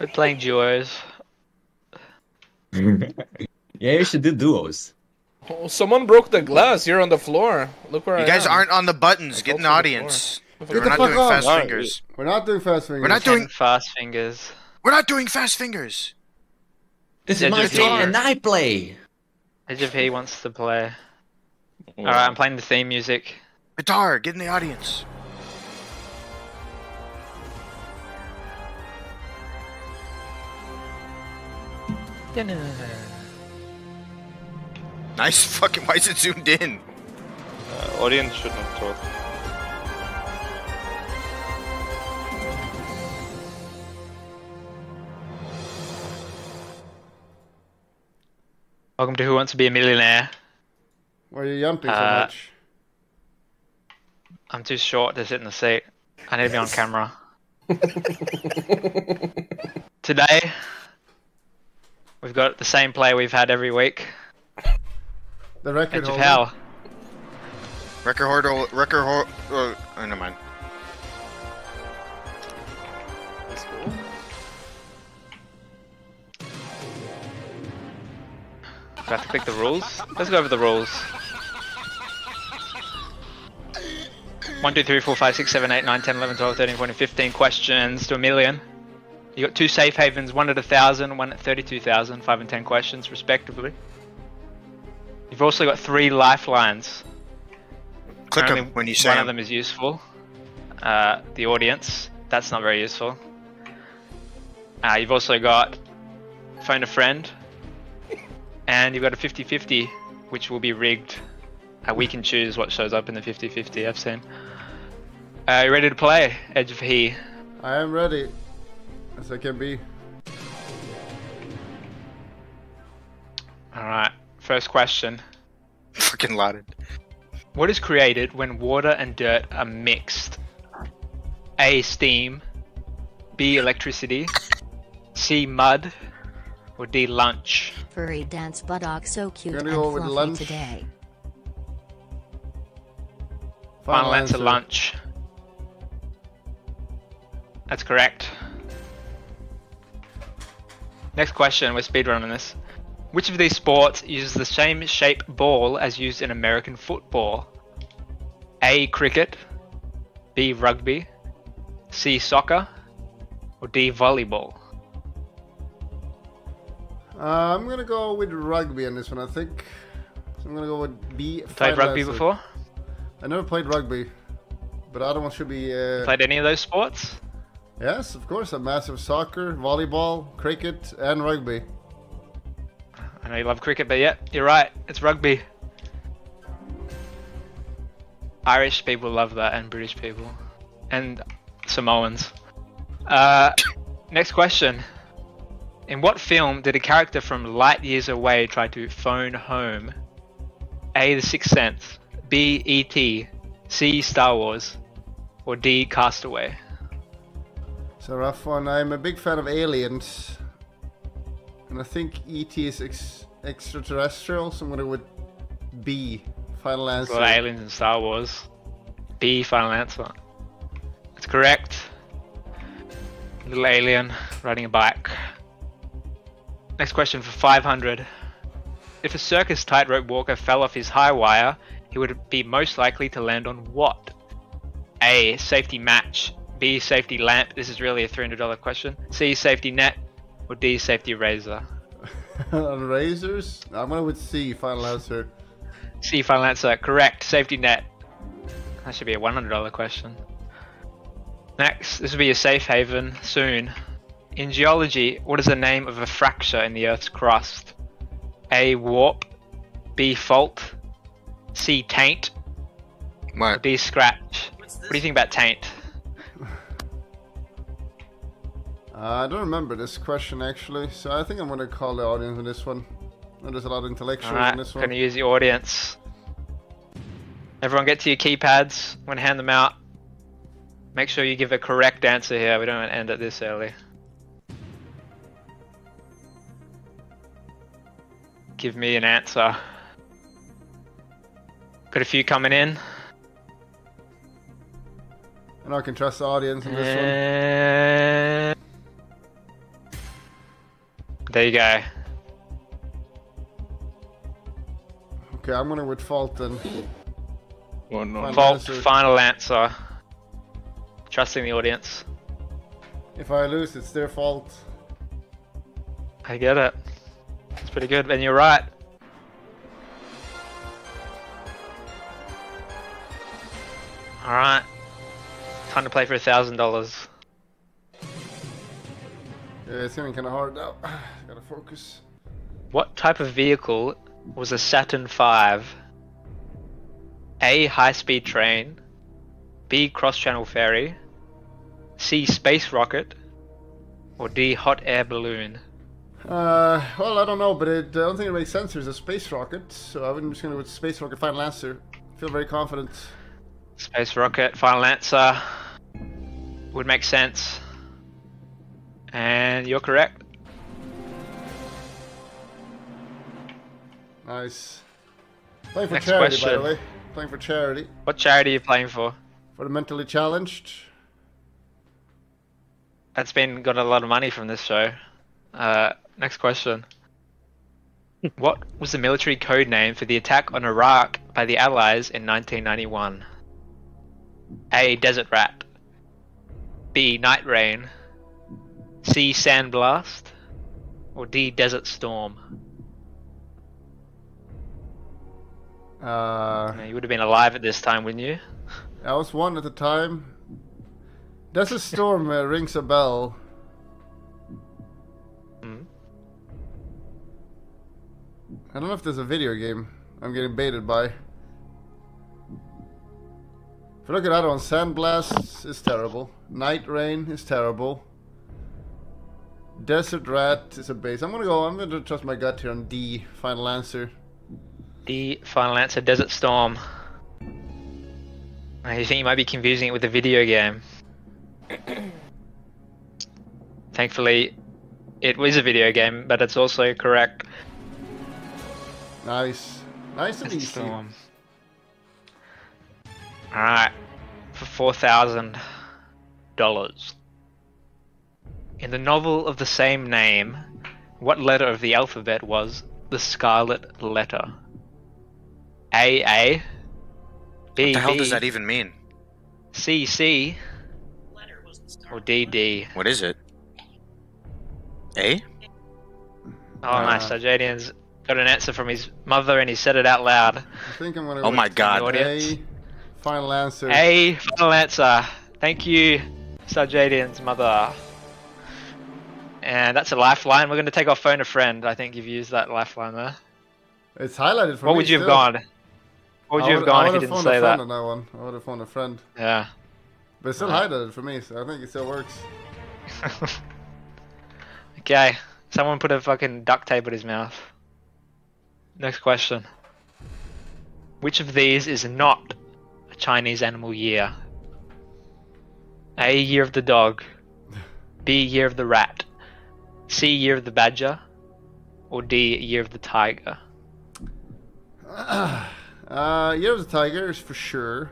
We're playing duos. Yeah, you should do duos. Oh, someone broke the glass. You're on the floor. Look where I am. You guys aren't on the buttons. Get an audience. We're not doing fast fingers. We're not doing fast fingers. We're not doing fast fingers. This is my turn and I play. Edge of He wants to play. Yeah. Alright, I'm playing the theme music. Guitar, get in the audience. Nice fucking, why is it zoomed in? Audience should not talk. Welcome to Who Wants to Be a Millionaire. Why are you yumping so much? I'm too short to sit in the seat. I need to be on camera. Today, we've got the same play we've had every week. The record holder. Hell. Record holder. Oh, never mind. That's cool. Do I have to click the rules? Let's go over the rules. 1, 2, 3, 4, 5, 6, 7, 8, 9, 10, 11, 12, 13, 14, 15 questions to a million. You got 2 safe havens, 1 at 1,000, 1 at 32,000, 5 and 10 questions respectively. You've also got 3 lifelines. Click them when you say one of them is useful. The audience, that's not very useful. You've also got phone a friend. And you've got a 50-50, which will be rigged. We can choose what shows up in the 50-50 I've seen. Are you ready to play, Edge of He? I am ready, as I can be. Alright, first question. Fucking louted. What is created when water and dirt are mixed? A. Steam. B. Electricity. C. Mud. Or D. Lunch. Furry dance buttocks so cute and fluffy lunch today. Final answer, lunch. That's correct. Next question, we're speedrunning this. Which of these sports uses the same shape ball as used in American football? A. Cricket. B. Rugby. C. Soccer. Or D. Volleyball. I'm gonna go with rugby on this one, I think. So I'm gonna go with B. Played rugby before? I never played rugby, but I don't should be... Played any of those sports? Yes, of course. I'm massive soccer, volleyball, cricket, and rugby. I know you love cricket, but yeah, you're right. It's rugby. Irish people love that, and British people. And Samoans. Next question. In what film did a character from light years away try to phone home? A. The Sixth Sense. B. E.T. C. Star Wars. Or D. Castaway. It's a rough one. I'm a big fan of aliens. And I think E.T. is extraterrestrial, so I'm going to go with B. Final answer. Well, aliens and Star Wars. B. Final answer. That's correct. Little alien riding a bike. Next question for 500. If a circus tightrope walker fell off his high wire, he would be most likely to land on what? A. Safety match. B. Safety lamp. This is really a $300 question. C. Safety net. Or D. Safety razor. Razors? I'm going with C. Final answer. C. Final answer. Correct. Safety net. That should be a $100 question. Next. This will be a safe haven soon. In geology, what is the name of a fracture in the Earth's crust? A. Warp. B. Fault. C. Taint. What? D. Scratch. What do you think about taint? I don't remember this question actually, so I think I'm going to call the audience on this one. There's a lot of intellectuals on this one. I'm going to use the audience. Everyone get to your keypads. I'm going to hand them out. Make sure you give a correct answer here. We don't want to end it this early. Give me an answer. Got a few coming in. And I can trust the audience in this one. There you go. Okay, I'm gonna with fault then. Final answer. Trusting the audience. If I lose, it's their fault. I get it. It's pretty good, and you're right. Alright. Time to play for $1,000. Yeah, it's getting kinda hard now. Gotta focus. What type of vehicle was a Saturn V? A. High-speed train. B. Cross-channel ferry. C. Space rocket. Or D. Hot air balloon. Well, I don't know, but I don't think it makes sense. There's a space rocket, so I'm just gonna go with space rocket. Final answer. I feel very confident. Space rocket. Final answer. Would make sense. And you're correct. Nice. Playing for Next charity, question. By the way. Playing for charity. What charity are you playing for? For the mentally challenged. That's been got a lot of money from this show. Next question. What was the military code name for the attack on Iraq by the Allies in 1991? A. Desert Rat. B. Night Rain. C. Sandblast. Or D. Desert Storm. You would have been alive at this time, wouldn't you? I was one at the time. Desert Storm rings a bell. Mm. I don't know if there's a video game I'm getting baited by. If you look at that one, Sandblast is terrible. Night Rain is terrible. Desert Rat is a base. I'm gonna trust my gut here on D. Final answer. D. Final answer. Desert Storm. I think you might be confusing it with a video game. Thankfully, it was a video game, but it's also correct. Nice. Nice and easy. Alright, for $4,000. In the novel of the same name, what letter of the alphabet was the Scarlet Letter? A. B, what the hell does that even mean? C. Or DD. What is it? A? Oh, nice. Sajadian's got an answer from his mother and he said it out loud. I think I'm gonna. Oh my god. A. Final answer. A. Final answer. Thank you, Sajadian's mother. And that's a lifeline. We're going to take off phone a friend. I think you've used that lifeline there. It's highlighted for me. What would you have gone? What would you have gone if you didn't say that? I would have phoned a friend. Yeah. But it's still highlighted for me, so I think it still works. Okay. Someone put a fucking duct tape at his mouth. Next question. Which of these is not a Chinese animal year? A. Year of the dog. B. Year of the rat. C. Year of the badger. Or D. Year of the tiger. Year of the tiger is for sure.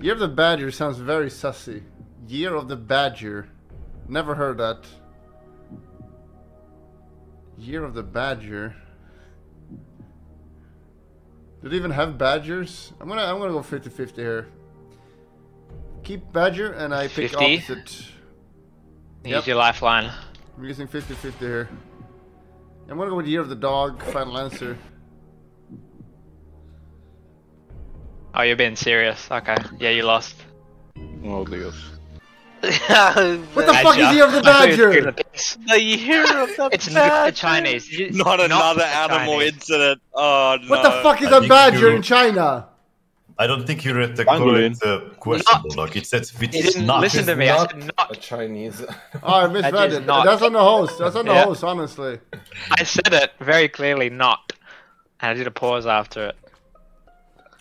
Year of the badger sounds very sussy. Year of the badger. Never heard that. Year of the badger. Did it even have badgers? I'm gonna go 50-50 here. Keep badger and I pick 50? Opposite. Use your lifeline. I'm using 50-50 here. I'm gonna go with year of the dog. Final answer. Oh, you're being serious. Okay. Yeah, you lost. Oh, Dios. What the fuck is year of the badger? The year of the it's badger. It's Chinese. Not another animal Chinese. Incident. Oh, no. What the fuck is a badger in China? I don't think you read the correct question, Bulldog. It says it's you didn't not. Listen to me. I said not. A Chinese. Oh, I misread it. That's on the host. That's on the host, honestly. I said it very clearly, not. And I did a pause after it.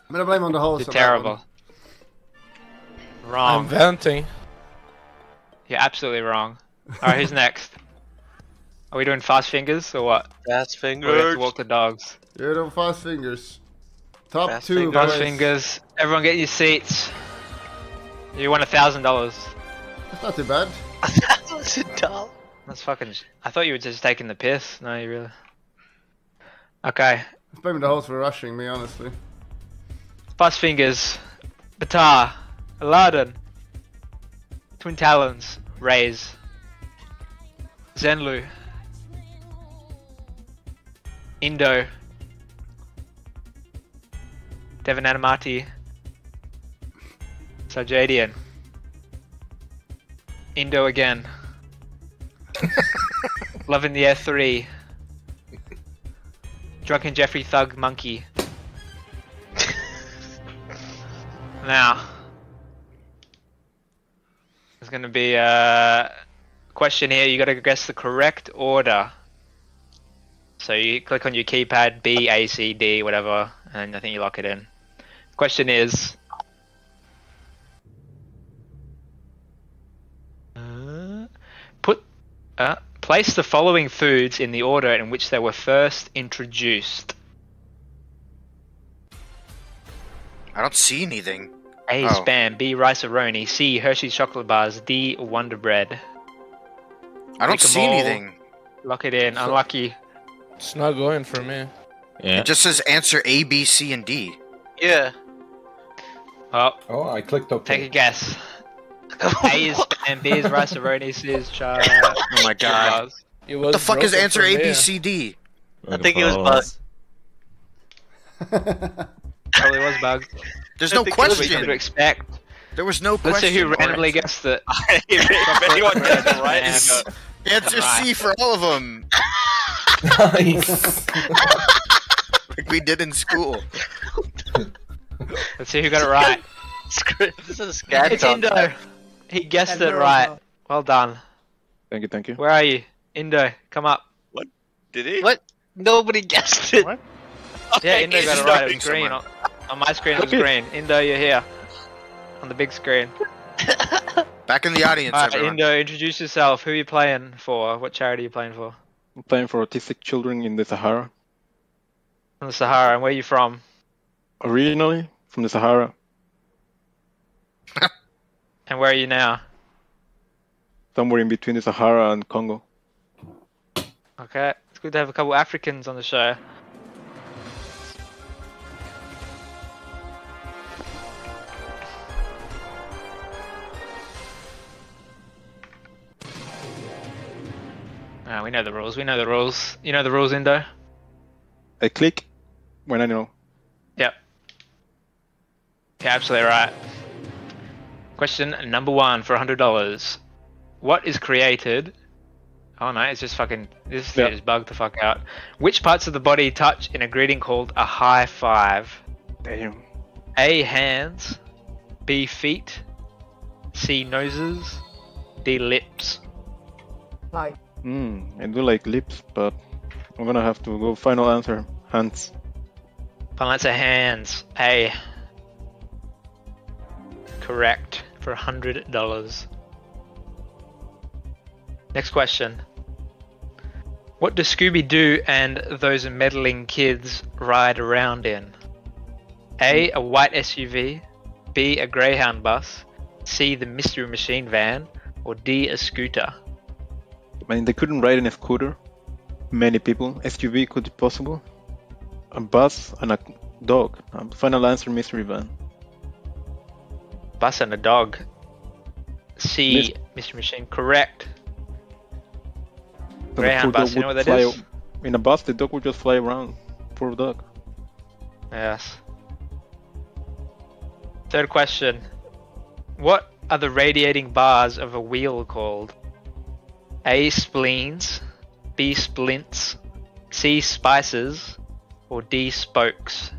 I'm gonna blame on the host. You're terrible. Wrong. I'm venting. You're absolutely wrong. Alright, who's next? Are we doing fast fingers or what? Fast fingers. We have to walk the dogs. You're doing fast fingers. Top fast two. Fast fingers. Everyone get your seats. You won $1,000. That's not too bad. $1,000? That's fucking... I thought you were just taking the piss. No, you really... Okay. It's booming the holes for rushing me, honestly. Bus Fingers, Batar, Aladdin, Twin Talons, Raze, Zenlu, Indo, Devon Animati, Sajadian, Indo again, Love in the Air 3, Drunken Jeffrey Thug Monkey. Now, there's going to be a question here. You got to guess the correct order. So you click on your keypad, B, A, C, D, whatever, and I think you lock it in. The question is... place the following foods in the order in which they were first introduced. I don't see anything. A, Spam, B, Rice-A-Roni, C, Hershey's chocolate bars, D, Wonder Bread. I don't see anything. Lock it in. Unlucky. It's not going for me. Yeah. It just says answer A, B, C, and D. Yeah. Oh, I clicked OK. Take a guess. A is Spam, B is Rice-A-Roni, C is Char. Oh my god. What the fuck is answer A, B, C, D? I think it was Buzz. Probably was bugged. There's no question to expect. There was no question. Let's see who randomly guessed that. If anyone gets it right, answer C for all of them. Nice. Like we did in school. Let's see who got it right. This is a it's Indo. He guessed it right. Well done. Thank you. Thank you. Where are you, Indo? Come up. What? Did he? What? Nobody guessed it. What? Yeah, Indo got it right. It was green. On my screen, it was green. Indo, you're here. On the big screen. Back in the audience, everyone. Indo, introduce yourself. Who are you playing for? What charity are you playing for? I'm playing for autistic children in the Sahara. From the Sahara. And where are you from? Originally, from the Sahara. And where are you now? Somewhere in between the Sahara and Congo. Okay. It's good to have a couple Africans on the show. We know the rules. You know the rules, Indo? I click when I know. Yep. Yeah, absolutely right. Question number one for $100. What is created... Oh no, it's just fucking... This thing is bugged the fuck out. Which parts of the body touch in a greeting called a high five? Damn. A, hands. B, feet. C, noses. D, lips. Hi. I do like lips, but I'm gonna have to go final answer. Hands. Final answer, hands. A. Correct. For $100. Next question. What do Scooby-Doo and those meddling kids ride around in? A, a white SUV. B, a Greyhound bus. C, the Mystery Machine van. Or D, a scooter. I mean, they couldn't ride in a scooter. Many people. SUV could be possible. A bus and a dog. Final answer, mystery van. Bus and a dog. C, Mystery Machine. Correct. So Greyhound bus, you know what that is? In a bus, the dog would just fly around. Poor dog. Yes. Third question. What are the radiating bars of a wheel called? A, spleens. B, splints. C, spices. Or D, spokes.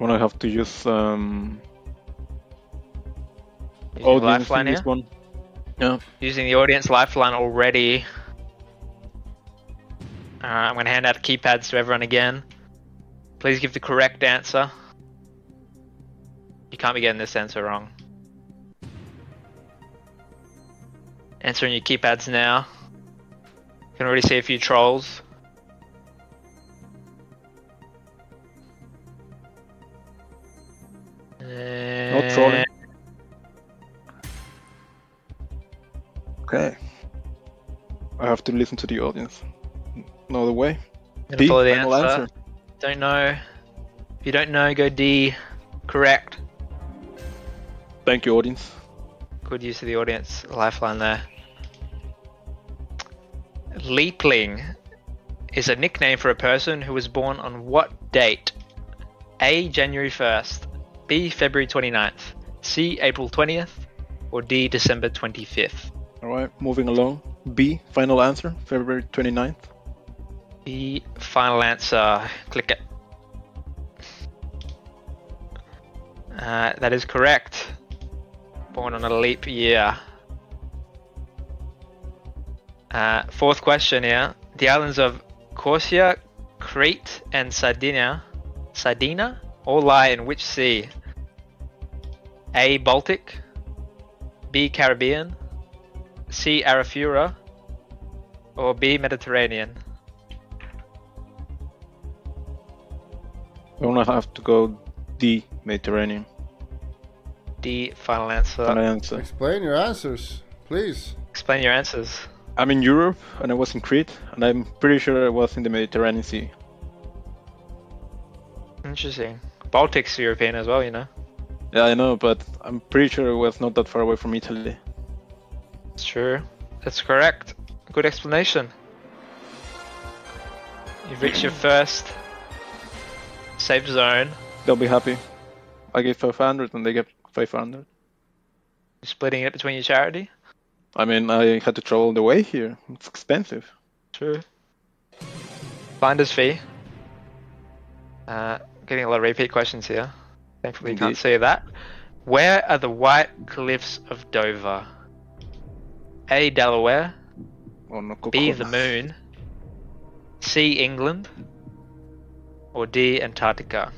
I'm gonna have to use audience lifeline in this one. Yeah. Using the audience lifeline already. Alright, I'm gonna hand out keypads to everyone again. Please give the correct answer. You can't be getting this answer wrong. Answering your keypads now. You can already see a few trolls. Trolling. Okay. I have to listen to the audience. No other way. D, follow the answer. Don't know. If you don't know, go D. Correct. Thank you, audience. Good use of the audience lifeline there. Leapling is a nickname for a person who was born on what date? A. January 1st, B. February 29th, C. April 20th, or D. December 25th. All right, moving along. B. Final answer, February 29th. B. Final answer. Click it. That is correct. Born on a leap year. Fourth question here. The islands of Corsica, Crete, and Sardinia all lie in which sea? A. Baltic, B. Caribbean, C. Arafura, or B. Mediterranean. I'm gonna have to go D. Mediterranean. D. Final answer. Final answer. Explain your answers, please. Explain your answers. I'm in Europe, and I was in Crete, and I'm pretty sure I was in the Mediterranean Sea. Interesting. Baltic's European as well, you know? Yeah, I know, but I'm pretty sure it was not that far away from Italy. Sure, that's correct. Good explanation. You've reached your first safe zone. They'll be happy. I gave 500 and they get 500. You're splitting it between your charity? I mean, I had to travel the way here. It's expensive. True. Finder's fee. Getting a lot of repeat questions here. Thankfully, you can't see that. Where are the White Cliffs of Dover? A. Delaware. B. The Moon. C. England. Or D. Antarctica.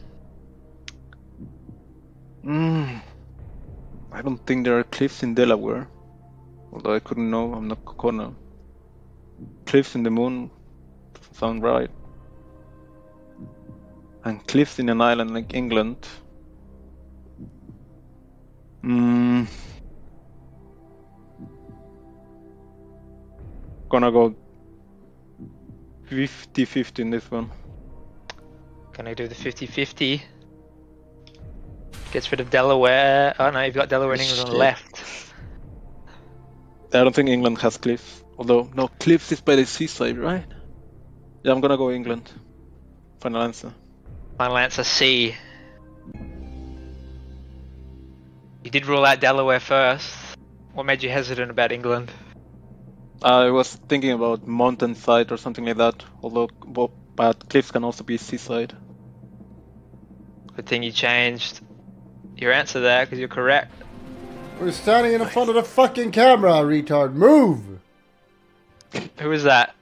I don't think there are cliffs in Delaware. Although I couldn't know, I'm not Kokona. Cliffs in the Moon doesn't sound right. And cliffs in an island like England. Gonna go 50-50 in this one. Gonna do the 50-50. Gets rid of Delaware. Oh no, you've got Delaware and England on the left. I don't think England has cliffs. Although, no, cliffs is by the seaside, right? Yeah, I'm gonna go England. Final answer. Final answer, C. You did rule out Delaware first. What made you hesitant about England? I was thinking about mountainside or something like that. Although, but cliffs can also be seaside. Good thing you changed your answer there, because you're correct. We're standing in front of the fucking camera, retard. Move! Who is that?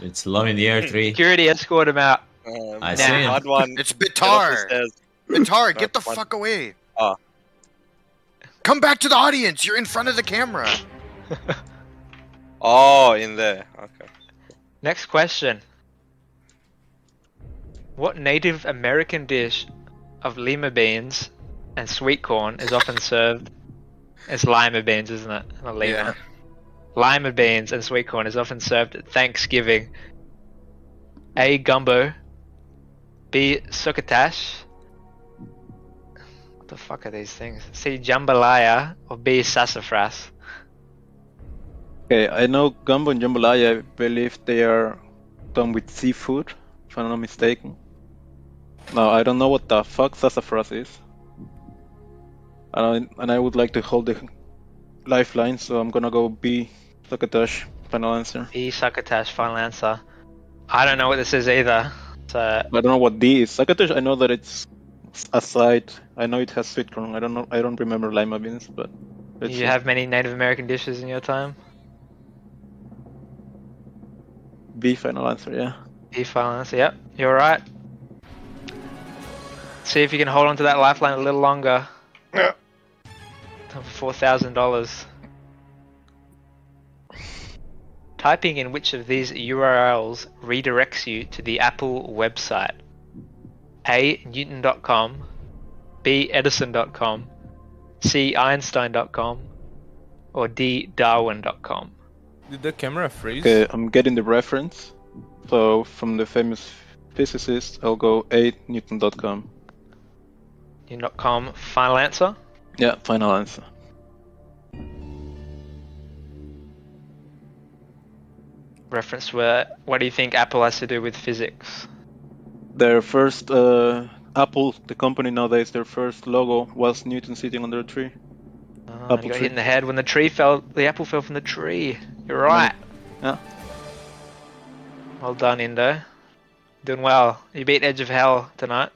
It's Love in the Air 3. Security escort him out. I see him. Odd one. It's Bitar. Bitar, get the fuck away. Come back to the audience. You're in front of the camera. Oh, in there. Okay. Next question. What Native American dish of lima beans and sweet corn is often served as lima beans, isn't it? Not lima. Yeah. Lima beans and sweet corn is often served at Thanksgiving. A. Gumbo. B. Succotash. What the fuck are these things? C. Jambalaya. Or B. Sassafras. Okay, I know gumbo and jambalaya, I believe they are done with seafood, if I'm not mistaken. Now, I don't know what the fuck sassafras is. And I would like to hold the lifeline, so I'm gonna go B. Succotash, final answer. B. Succotash, final answer. I don't know what this is either. So... I don't know what D is. Succotash, I know that it's a side. I know it has sweet corn. I don't know. I don't remember lima beans, but... Did you have many Native American dishes in your time? B. Final answer, yeah. B. Final answer, yep. You're right. See if you can hold on to that lifeline a little longer. Yeah. $4,000. Typing in which of these URLs redirects you to the Apple website? A. Newton.com, B. Edison.com, C. Einstein.com or D. Darwin.com. Did the camera freeze? Okay, I'm getting the reference. So from the famous physicist, I'll go A. Newton.com. Newton.com, final answer? Yeah, final answer. Reference where, what do you think Apple has to do with physics? Their first, Apple, the company nowadays, their first logo was Newton sitting under a tree. Oh, apple got hit in the head when the tree fell, the apple fell from the tree. You're right. Yeah. Well done, Indo. Doing well. You beat Edge of Hell tonight.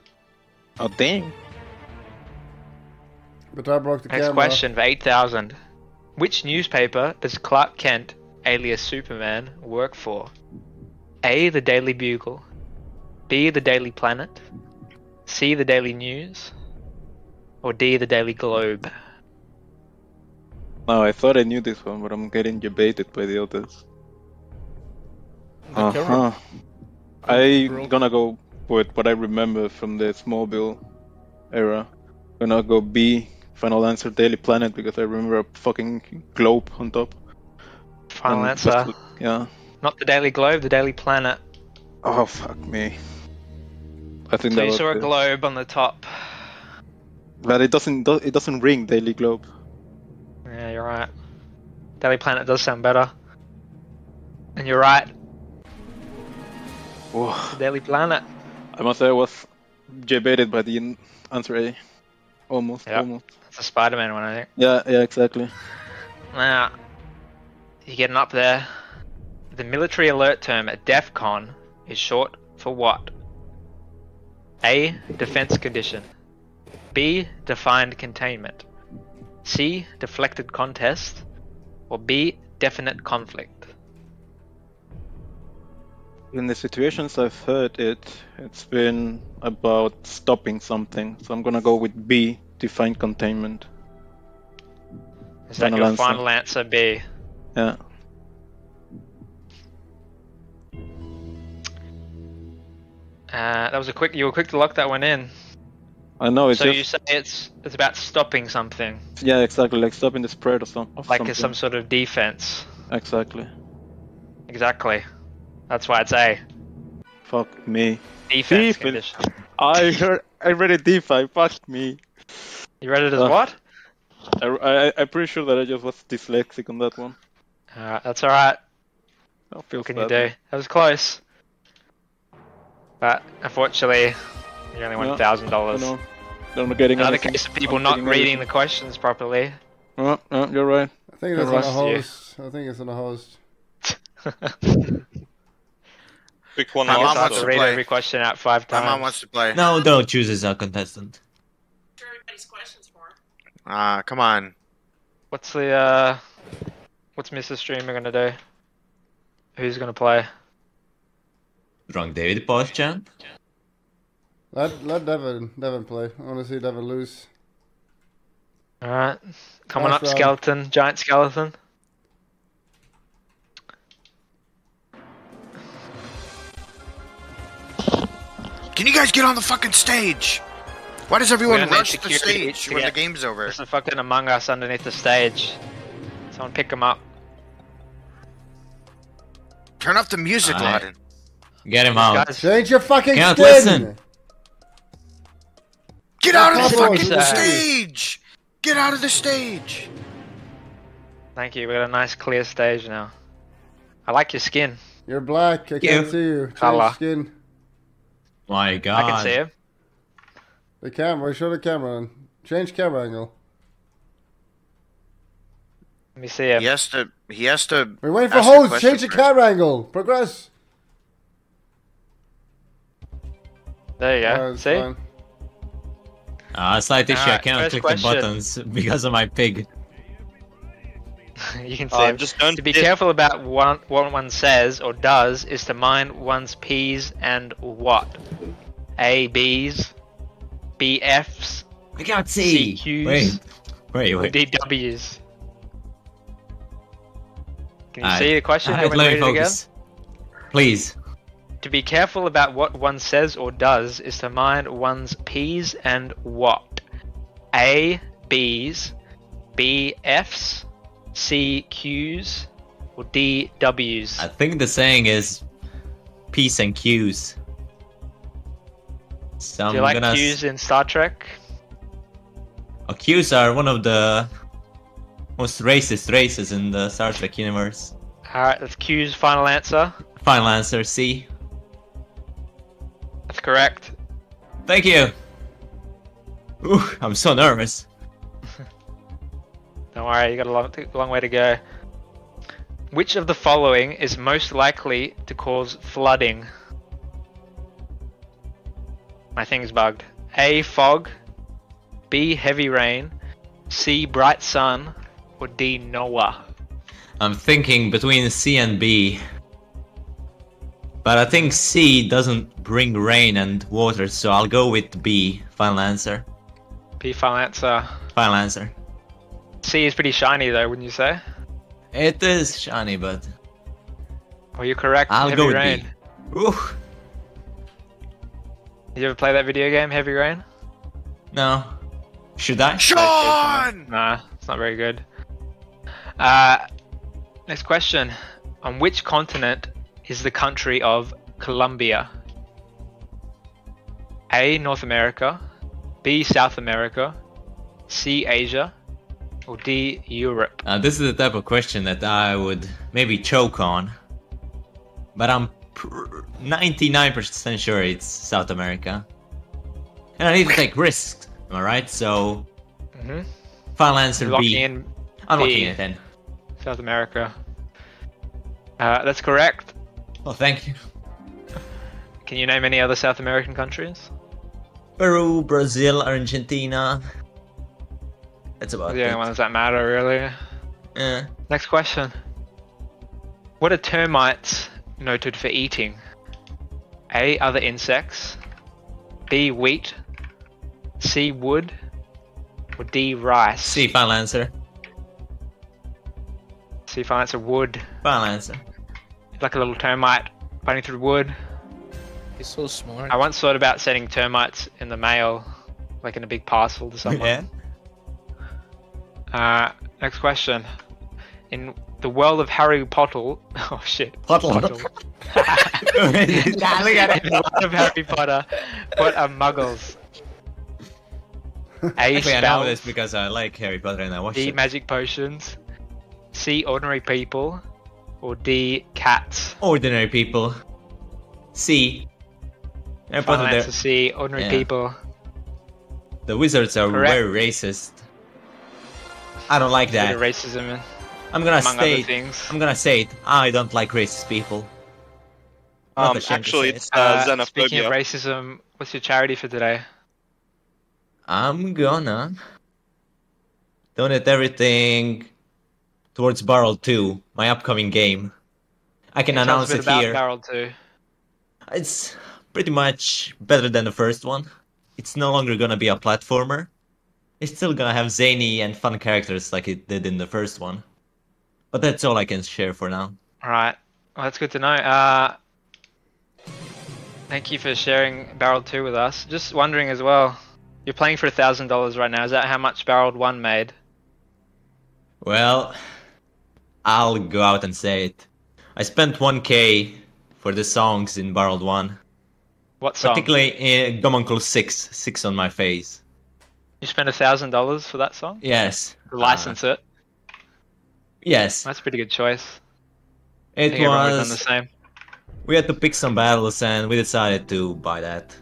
Oh, dang. But I broke the camera. Next question for 8,000. Which newspaper does Clark Kent, alias Superman, work for? A. The Daily Bugle. B. The Daily Planet. C. The Daily News. Or D. The Daily Globe. Oh, I thought I knew this one, but I'm getting debated by the others. Uh-huh. I'm gonna go with what I remember from the Smallville era. I'm gonna go B. Final answer, Daily Planet, because I remember a fucking globe on top. Final answer. Just, yeah. Not the Daily Globe, the Daily Planet. Oh, fuck me. I think so you saw a globe on the top. But it doesn't ring Daily Globe. Yeah, you're right. Daily Planet does sound better. And you're right. Whoa. Daily Planet. I must say I was debated by the answer A. Almost, yep. Almost. That's a Spider-Man one, I think. Yeah, yeah, exactly. Now, you're getting up there. The military alert term at DEF CON is short for what? A. Defense condition. B. Defined containment. C. Deflected contest. Or B. Definite conflict. In the situations I've heard it's been about stopping something, so I'm gonna go with B. Defined containment. Is that your final answer, B? Yeah. That was a quick. You were quick to lock that one in. I know. It's so just... you say it's about stopping something. Yeah, exactly. Like stopping the spread or something. Like it's some sort of defense. Exactly. Exactly. That's why it's A. Fuck me. Defense condition. I read it DeFi. Fuck me. You read it as what? I'm pretty sure that I just was dyslexic on that one. Alright, that's alright. What can you do? That was close. But unfortunately, you only won $1,000. I'm not getting another case of people not reading the questions properly. No, no, you're right. I think it's on a host. I think it's on a host. Pick one. My mom wants to read every question out 5 times. My mom wants to play. No, don't choose as a contestant. Everybody's questions for. Ah, come on. What's the what's Mr. Streamer gonna do? Who's gonna play? Drunk David Post champ. Let Devin play. I want to see Devin lose. Alright. Coming up, Skeleton. Giant Skeleton. Can you guys get on the fucking stage? Why does everyone rush the stage when the game's over? There's some fucking Among Us underneath the stage. Someone pick him up. Turn off the music, Laden. Get him out. Change your fucking skin! Get out of the fucking stage! Get out of the stage! Thank you, we got a nice clear stage now. I like your skin. You're black, I can't see you. Change skin. My god. I can see him. The camera, show the camera on. Change camera angle. Let me see him. He has to... We're waiting for host, change the camera angle! Progress! There you go. See? Fine. Slight issue. I cannot click the buttons because of my pig. You can see. Just to be careful about what one says or does is to mind one's P's and what. A, B's, B, F's. I can't see. C, Q's. Wait. D, W's. Can you see the question? Can we read it again? Please. To be careful about what one says or does is to mind one's P's and what. A, Bs, Bfs, Cqs, or Dws? I think the saying is P's and Q's. So do you like Q's in Star Trek? Q's are one of the most racist races in the Star Trek universe. Alright, that's Q's final answer. Final answer, C. That's correct. Thank you! Ooh, I'm so nervous. Don't worry, you got a long way to go. Which of the following is most likely to cause flooding? My thing's bugged. A. Fog. B. Heavy rain. C. Bright sun. Or D. Noah. I'm thinking between C and B. But I think C doesn't bring rain and water, so I'll go with B. Final answer. B. Final answer. Final answer. C is pretty shiny though, wouldn't you say? It is shiny, but... Well, you're correct. I'll go with B. Ooh. Did you ever play that video game, Heavy Rain? No. Should I? Sean! Nah, it's not very good. Next question. On which continent is the country of Colombia? A. North America. B. South America. C. Asia. Or D. Europe. This is the type of question that I would maybe choke on. But I'm 99% sure it's South America. And I need to take risks. Alright, so... Mm-hmm. Final answer B. I'm locking in then. South America. That's correct. Well, thank you. Can you name any other South American countries? Peru, Brazil, Argentina. That's about it. The only ones that matter, really. Yeah. Next question. What are termites noted for eating? A. Other insects. B. Wheat. C. Wood. Or D. Rice. C. Final answer. C. Final answer. Wood. Final answer. Like a little termite biting through wood. You're so smart. I once thought about sending termites in the mail, like in a big parcel to someone. Yeah. Next question. In the world of Harry Potter... Oh shit. Potter. Nah, look at it. In the world of Harry Potter, what are muggles? A. Spells. I know this because I like Harry Potter and I watched it. B. Magic potions. C. Ordinary people. Or D. Cats. Ordinary people. C. Final answer C. Ordinary people. The wizards are very racist. I don't like that. Racism. I'm gonna say it. I don't like racist people. Actually, it's xenophobia. Speaking of racism, what's your charity for today? I'm gonna donate everything towards Barrel 2, my upcoming game. I can announce it here. Barrel 2. It's pretty much better than the first one. It's no longer gonna be a platformer. It's still gonna have zany and fun characters like it did in the first one. But that's all I can share for now. Alright, well that's good to know. Thank you for sharing Barrel 2 with us. Just wondering as well, you're playing for $1,000 right now, is that how much Barrel 1 made? Well, I'll go out and say it. I spent 1K for the songs in Barrel 1. What song? Particularly in Gomuncle 6, 6 on my face. You spent $1,000 for that song? Yes. To license it? Yes. That's a pretty good choice. It was... Everyone done the same. We had to pick some battles and we decided to buy that.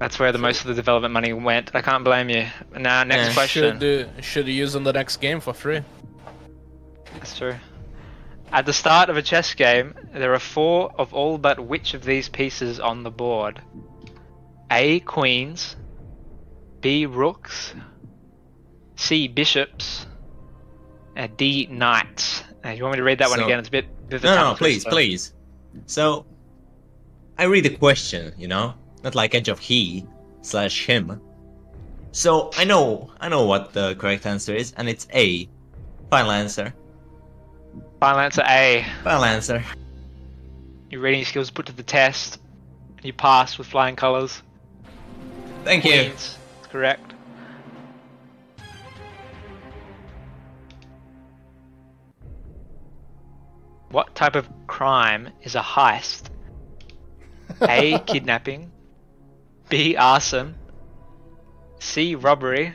That's where the most of the development money went. I can't blame you. Now, next question. Should you use in the next game for free? That's true. At the start of a chess game, there are 4 of all but which of these pieces on the board? A. Queens. B. Rooks. C. Bishops. And D. Knights. Now, you want me to read that one again? It's a bit... No, please, please. So, I read the question, you know? Not like edge of he / him. So, I know what the correct answer is, and it's A. Final answer. Final answer A. Final answer. Your reading skills put to the test. You passed with flying colours. Thank you. Queens. Correct. What type of crime is a heist? A, kidnapping. B, arson. C, robbery.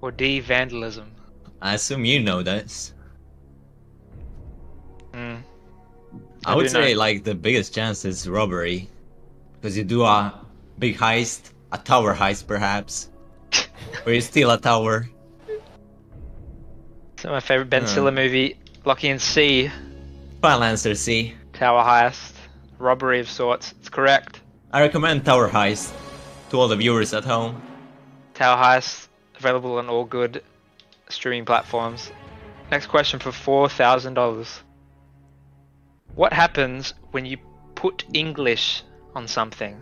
Or D, vandalism. I assume you know this. Mm. I would say like the biggest chance is robbery. Because you do a big heist, a tower heist perhaps. Where you steal a tower. So my favorite Ben Stiller movie, Lockie and C. Final answer C. Tower heist. Robbery of sorts. It's correct. I recommend Tower Heist to all the viewers at home. Tower Heist, available on all good streaming platforms. Next question for $4,000. What happens when you put English on something?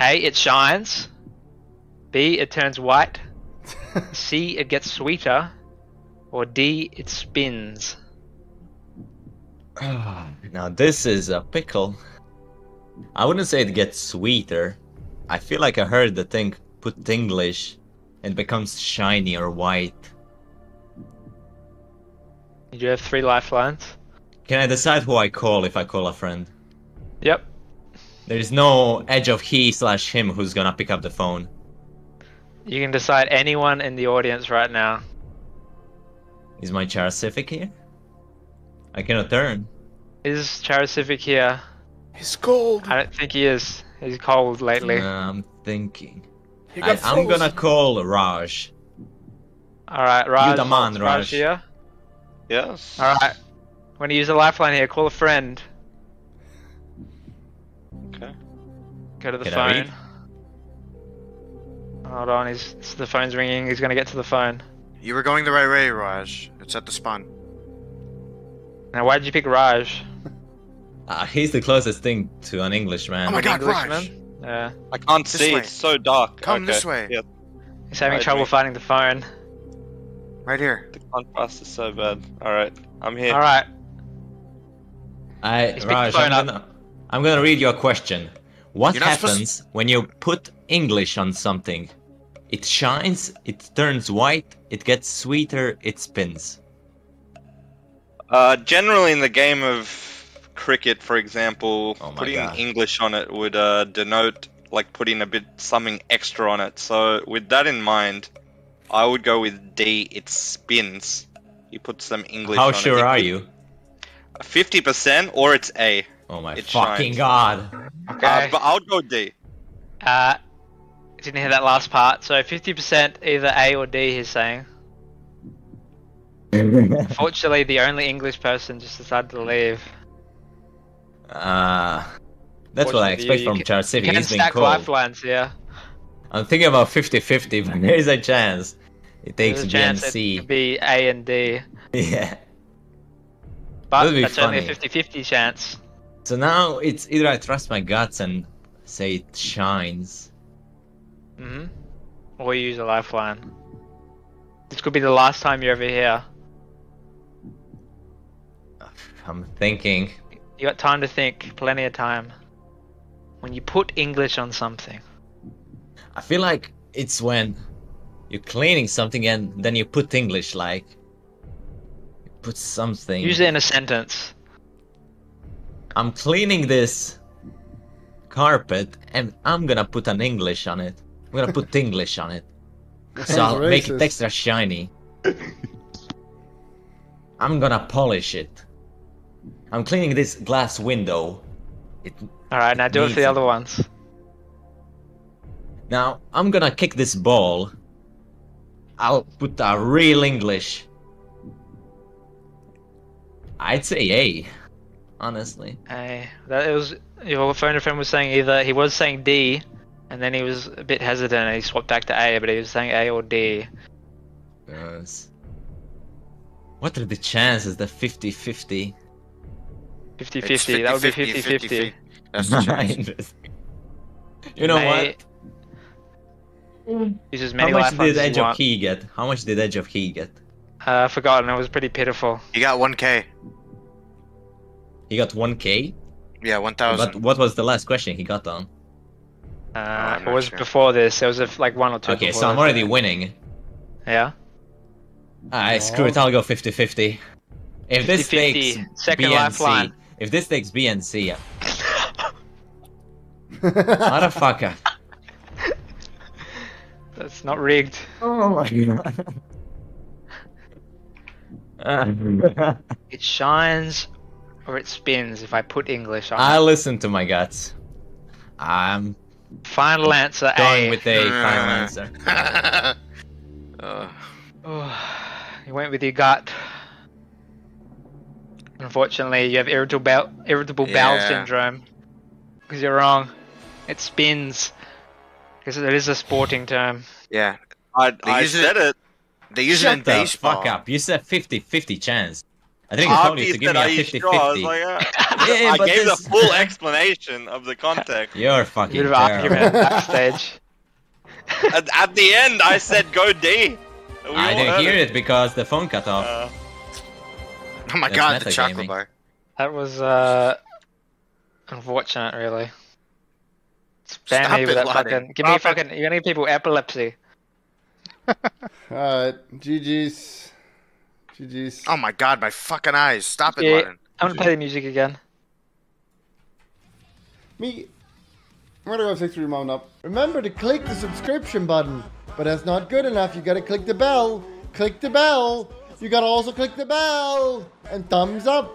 A, it shines. B, it turns white. C, it gets sweeter. Or D, it spins. Now this is a pickle. I wouldn't say it gets sweeter. I feel like I heard the thing put English and becomes shiny or white. You have 3 lifelines. Can I decide who I call if I call a friend? Yep. There's no edge of he/him who's gonna pick up the phone. You can decide anyone in the audience right now. Is my Char Civic here? I cannot turn. Is Char Civic here? He's cold. I don't think he is. He's cold lately. I'm thinking. I'm gonna call Raj. Alright, Raj. You the man, Raj. Raj here? Yes. Alright. When you use a lifeline here, call a friend. Okay. Go to the phone. Hold on, the phone's ringing. He's gonna get to the phone. You were going the right way, Raj. It's at the spawn. Now, why did you pick Raj? He's the closest thing to an Englishman. Oh my god, Raj! Yeah. I can't see, it's so dark. Come this way. Yep. He's having trouble finding the phone. Right here. The contrast is so bad. Alright, I'm here. Alright. Raj, I'm gonna read your question. What happens when you put English on something? It shines, it turns white, it gets sweeter, it spins. Generally in the game of cricket, for example, putting English on it would denote like putting something extra on it. So with that in mind, I would go with D, it spins. You put some English on it. How sure are you? 50% or it's A. Oh my fucking god. Okay. But I'll go D. Didn't hear that last part. So 50% either A or D he's saying. Fortunately, the only English person just decided to leave. That's what I expect from Char Civic. He's been cold. Lifelines, yeah. I'm thinking about 50-50, but there's a chance. It takes B and C. It could be A and D. Yeah. But that's only a 50-50 chance. So now it's either I trust my guts and say it shines. Mm-hmm. Or use a lifeline. This could be the last time you're over here. I'm thinking. You got time to think, plenty of time. When you put English on something. I feel like it's when you're cleaning something and then you put English, like you put something. Usually in a sentence. I'm cleaning this carpet and I'm gonna put an English on it. I'm gonna put English on it. So I'll make it extra shiny. I'm gonna polish it. I'm cleaning this glass window. Alright, now do it for the other ones. Now, I'm gonna kick this ball. I'll put a real English. I'd say A. Honestly. A. That was... Your phone friend was saying either... He was saying D, and then he was a bit hesitant and he swapped back to A, but he was saying A or D. Gross. What are the chances that 50-50? 50-50, that would be 50-50. That's the chance. You know what? How much did Edge of He get? How much did Edge of He get? I've forgotten, it was pretty pitiful. He got 1K. He got 1K? Yeah, 1,000. But what was the last question he got on? It was before this. It was like 1 or 2. Okay, so I'm already winning. Yeah. Alright, screw it. I'll go 50-50. If this takes BNC, motherfucker. That's not rigged. Oh my god. It shines or it spins. If I put English, I listen to my guts. I'm final answer. Going with a final answer. You went with your gut. Unfortunately, you have irritable bowel syndrome. Because you're wrong. It spins. Because it is a sporting term. Yeah, I said it. They use it in baseball. Shut the fuck up. You said 50-50 chance. I think I told you to give me a 50-50. Sure? I gave the full explanation of the context. You're fucking terrible. At backstage. At the end, I said go D. I didn't hear it because the phone cut off. Oh my god, the chocolate bar. That was unfortunate, really. Spam me with that fucking... Give me fucking... You're gonna give people epilepsy. GG's. GG's. Oh my god, my fucking eyes. Stop it, Martin. I'm gonna play the music again. I'm gonna go 6-3 mount up. Remember to click the subscription button. But that's not good enough. You gotta click the bell. Click the bell. You gotta also click the bell. And thumbs up.